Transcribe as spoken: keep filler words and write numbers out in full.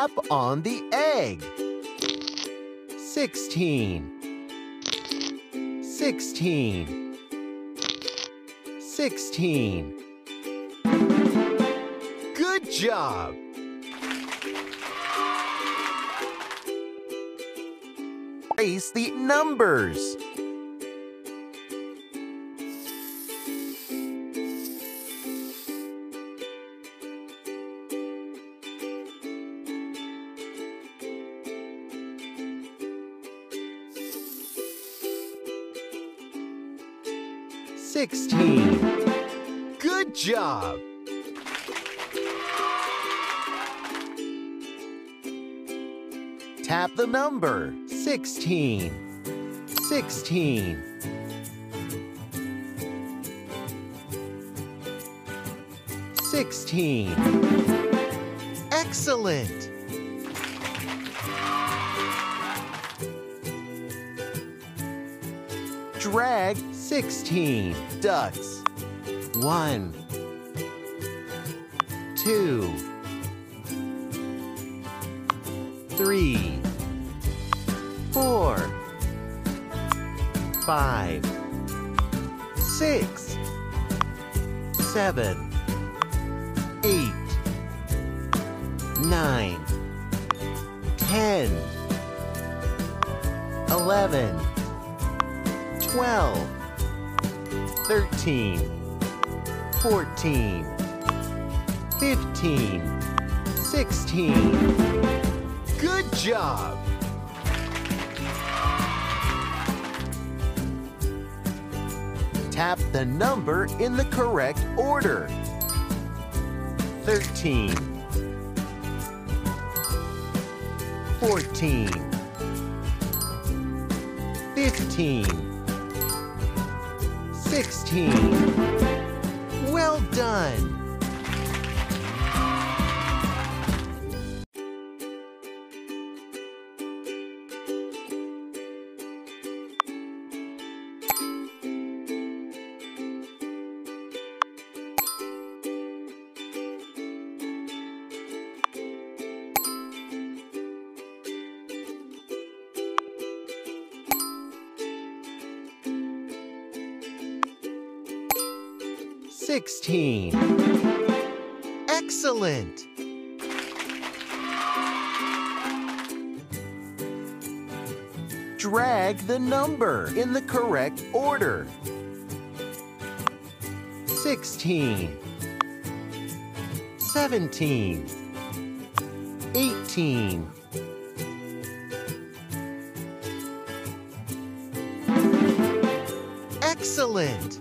cap on the egg. Sixteen. Sixteen. Sixteen. Good job! Trace the numbers. Sixteen. Good job! Tap the number. Sixteen. Sixteen. Sixteen. Excellent! Drag sixteen ducks. One, two, three, four, five, six, seven, eight, nine, ten, eleven, twelve, thirteen, fourteen, fifteen, sixteen. Good job! Tap the number in the correct order. Thirteen, fourteen, fifteen. Sixteen. Well done! Sixteen. Excellent! Drag the number in the correct order. Sixteen. Seventeen. Eighteen. Excellent!